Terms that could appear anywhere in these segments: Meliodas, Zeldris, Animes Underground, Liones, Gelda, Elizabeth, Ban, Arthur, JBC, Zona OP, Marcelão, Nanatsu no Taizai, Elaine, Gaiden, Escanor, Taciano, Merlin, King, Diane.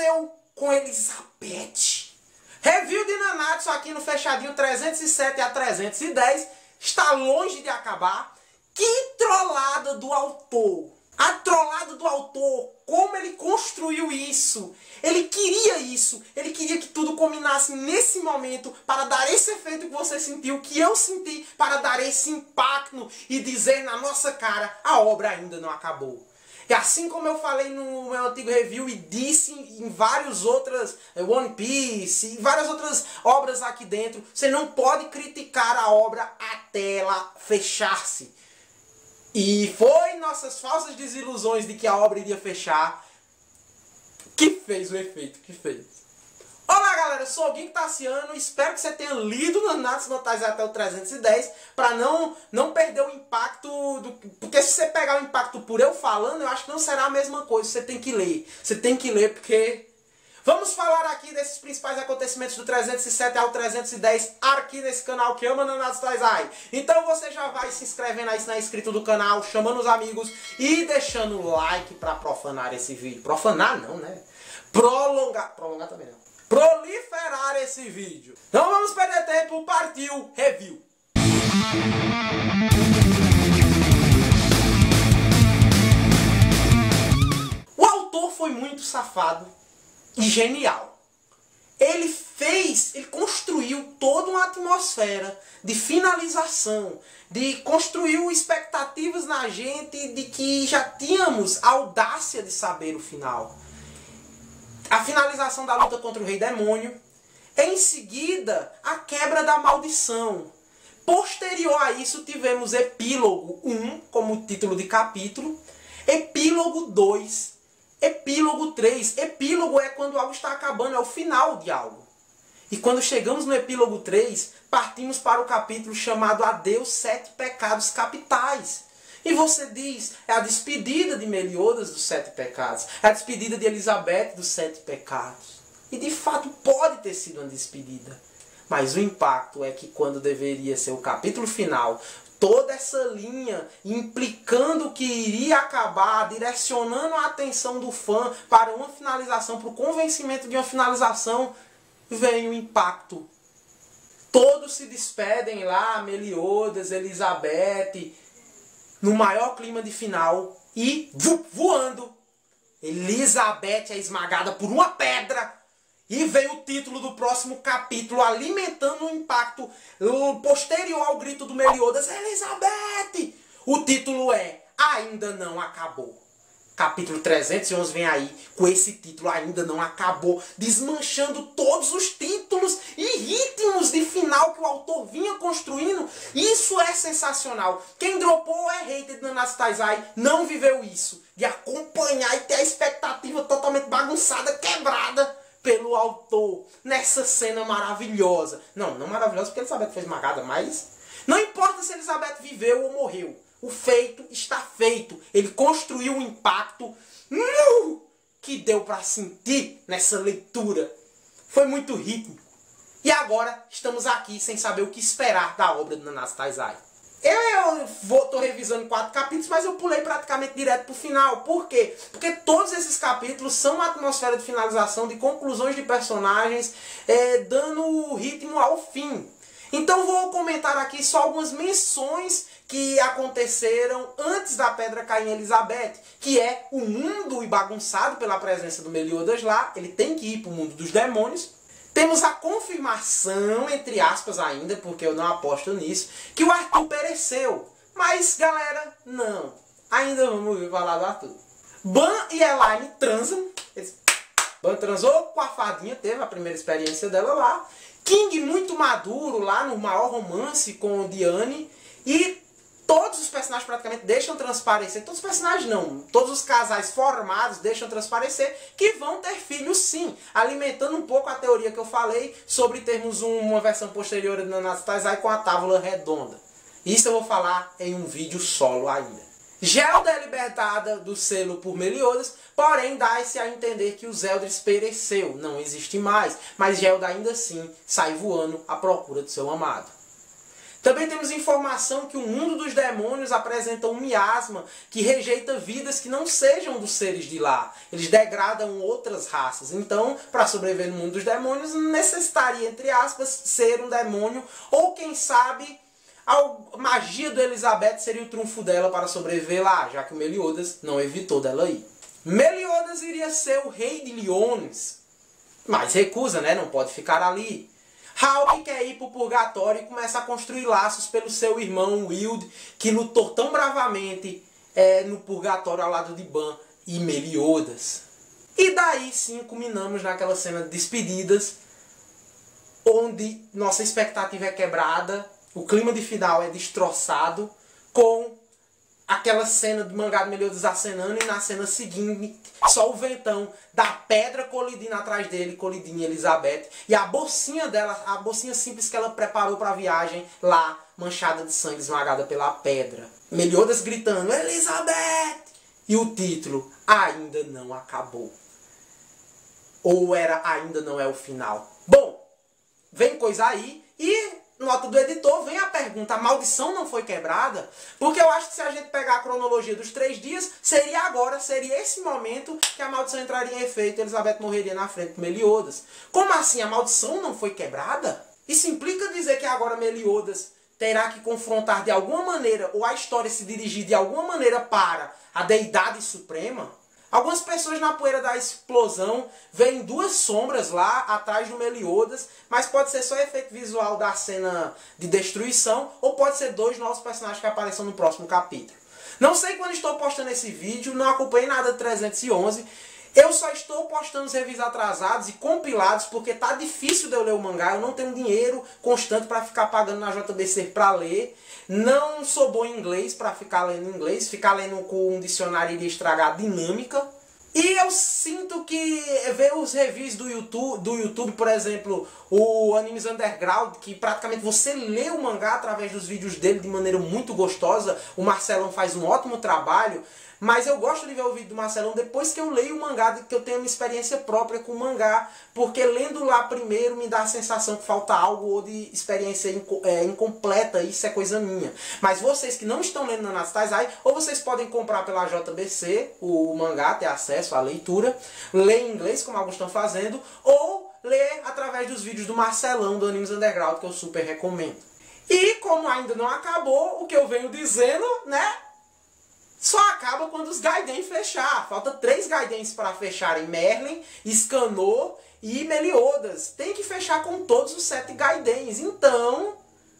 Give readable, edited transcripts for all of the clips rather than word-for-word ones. aconteceu com Elizabeth? Review de Nanatsu aqui no fechadinho 307 a 310 está longe de acabar. Que trollada do autor! A trollada do autor, como ele construiu isso. Ele queria isso. Ele queria que tudo combinasse nesse momento para dar esse efeito que você sentiu, que eu senti, para dar esse impacto e dizer na nossa cara, a obra ainda não acabou. E assim como eu falei no meu antigo review e disse em várias outras, One Piece, e várias outras obras aqui dentro, você não pode criticar a obra até ela fechar-se. E foi nossas falsas desilusões de que a obra iria fechar que fez o efeito que fez. Olá galera, eu sou o Geek Taciano, espero que você tenha lido Nanatsu no Taizai até o 310 para não perder o impacto, porque se você pegar o impacto por eu falando, eu acho que não será a mesma coisa, você tem que ler. Você tem que ler porque... Vamos falar aqui desses principais acontecimentos do 307 ao 310 aqui nesse canal que ama Nanatsu no Taizai. Então você já vai se inscrevendo aí, se não é inscrito do canal, chamando os amigos e deixando o like pra profanar esse vídeo. Profanar não, né? Prolongar. Prolongar também não. Proliferar esse vídeo. Não vamos perder tempo, partiu review. O autor foi muito safado e genial. Ele construiu toda uma atmosfera de finalização, de construiu expectativas na gente de que já tínhamos a audácia de saber o final. A finalização da luta contra o Rei Demônio, em seguida a quebra da maldição. Posterior a isso tivemos Epílogo 1 como título de capítulo, Epílogo 2, Epílogo 3. Epílogo é quando algo está acabando, é o final de algo. E quando chegamos no Epílogo 3, partimos para o capítulo chamado Adeus, 7 Pecados Capitais. E você diz, é a despedida de Meliodas dos 7 pecados, é a despedida de Elizabeth dos 7 pecados. E de fato pode ter sido uma despedida. Mas o impacto é que quando deveria ser o capítulo final, toda essa linha implicando que iria acabar, direcionando a atenção do fã para uma finalização, para o convencimento de uma finalização, vem o impacto. Todos se despedem lá, Meliodas, Elizabeth, no maior clima de final e voando. Elizabeth é esmagada por uma pedra. E vem o título do próximo capítulo, alimentando o impacto posterior ao grito do Meliodas, Elizabeth! O título é Ainda Não Acabou. Capítulo 311 vem aí com esse título, Ainda Não Acabou, desmanchando todos os títulos e ritmos de final que o autor vinha construindo. Isso é sensacional. Quem dropou é hater de Nanatsu no Taizai, não viveu isso. De acompanhar e ter a expectativa totalmente bagunçada, quebrada pelo autor, nessa cena maravilhosa. Não maravilhosa porque Elizabeth foi esmagada, mas... Não importa se Elizabeth viveu ou morreu. O feito está feito. Ele construiu um impacto que deu para sentir nessa leitura. Foi muito rítmico. E agora estamos aqui sem saber o que esperar da obra do Nanatsu no Taizai. Tô revisando 4 capítulos, mas eu pulei praticamente direto pro final. Por quê? Porque todos esses capítulos são uma atmosfera de finalização, de conclusões de personagens, dando ritmo ao fim. Então vou comentar aqui só algumas menções que aconteceram antes da pedra cair em Elizabeth, que é o mundo bagunçado pela presença do Meliodas lá, ele tem que ir pro mundo dos demônios. Temos a confirmação, entre aspas ainda, porque eu não aposto nisso, que o Arthur pereceu. Mas, galera, não. Ainda vamos ouvir falar do Arthur. Ban e Elaine transam. Ban transou com a fadinha, teve a primeira experiência dela lá. King muito maduro lá no maior romance com o Diane. E todos os personagens praticamente deixam transparecer. Todos os personagens não. Todos os casais formados deixam transparecer que vão ter filhos sim. Alimentando um pouco a teoria que eu falei sobre termos uma versão posterior do Nanatsu no Taizai com a tábua redonda. Isso eu vou falar em um vídeo solo ainda. Gelda é libertada do selo por Meliodas, porém dá-se a entender que o Zeldris pereceu. Não existe mais, mas Gelda ainda assim sai voando à procura do seu amado. Também temos informação que o mundo dos demônios apresenta um miasma que rejeita vidas que não sejam dos seres de lá. Eles degradam outras raças. Então, para sobreviver no mundo dos demônios, necessitaria, entre aspas, ser um demônio. Ou, quem sabe, a magia do Elizabeth seria o trunfo dela para sobreviver lá, já que o Meliodas não evitou dela ir. Meliodas iria ser o rei de Liones, mas recusa, né? Não pode ficar ali. Hulk quer ir pro purgatório e começa a construir laços pelo seu irmão Wild, que lutou tão bravamente no purgatório ao lado de Ban e Meliodas. E daí sim culminamos naquela cena de despedidas, onde nossa expectativa é quebrada, o clima de final é destroçado, com aquela cena do mangá do Meliodas acenando, e na cena seguinte, só o ventão da pedra colidindo atrás dele, colidindo em Elizabeth. E a bolsinha dela, a bolsinha simples que ela preparou para a viagem, lá, manchada de sangue, esmagada pela pedra. Meliodas gritando, Elizabeth! E o título, ainda não acabou. Ou era, ainda não é o final. Bom, vem coisa aí e... Nota do editor, vem a pergunta, a maldição não foi quebrada? Porque eu acho que se a gente pegar a cronologia dos 3 dias, seria agora, seria esse momento que a maldição entraria em efeito e Elizabeth morreria na frente de Meliodas. Como assim? A maldição não foi quebrada? Isso implica dizer que agora Meliodas terá que confrontar de alguma maneira, ou a história se dirigir de alguma maneira para a deidade suprema? Algumas pessoas na poeira da explosão veem duas sombras lá atrás do Meliodas, mas pode ser só efeito visual da cena de destruição, ou pode ser 2 novos personagens que apareçam no próximo capítulo. Não sei quando estou postando esse vídeo, não acompanhei nada de 311, eu só estou postando os reviews atrasados e compilados, porque tá difícil de eu ler o mangá, eu não tenho dinheiro constante para ficar pagando na JBC para ler, não sou bom em inglês para ficar lendo inglês, ficar lendo com um dicionário iria estragar a dinâmica. E eu sinto que ver os reviews do YouTube, por exemplo, o Animes Underground, que praticamente você lê o mangá através dos vídeos dele de maneira muito gostosa, o Marcelão faz um ótimo trabalho, mas eu gosto de ver o vídeo do Marcelão depois que eu leio o mangá, que eu tenho uma experiência própria com o mangá, porque lendo lá primeiro me dá a sensação que falta algo ou de experiência incompleta, isso é coisa minha. Mas vocês que não estão lendo Nanatsu no Taizai, ou vocês podem comprar pela JBC o mangá, ter acesso a leitura, ler em inglês, como alguns estão fazendo, ou ler através dos vídeos do Marcelão, do Animes Underground, que eu super recomendo. E como ainda não acabou, o que eu venho dizendo, né? Só acaba quando os Gaiden fechar. Falta 3 Gaidens para fecharem Merlin, Escanor e Meliodas. Tem que fechar com todos os 7 Gaidens. Então...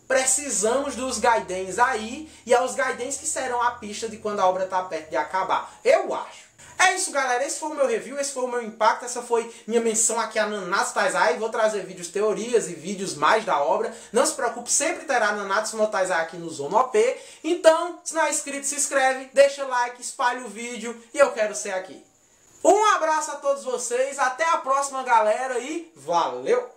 precisamos dos Gaidens aí, e aos Gaidens que serão a pista de quando a obra está perto de acabar, eu acho. É isso, galera, esse foi o meu review, esse foi o meu impacto, essa foi minha menção aqui a Nanatsu no Taizai. Vou trazer vídeos teorias e vídeos mais da obra, não se preocupe, sempre terá Nanatsu no Taizai aqui no Zona OP. Então, se não é inscrito, se inscreve, deixa like, espalha o vídeo, e eu quero ser aqui. Um abraço a todos vocês, até a próxima, galera, e valeu!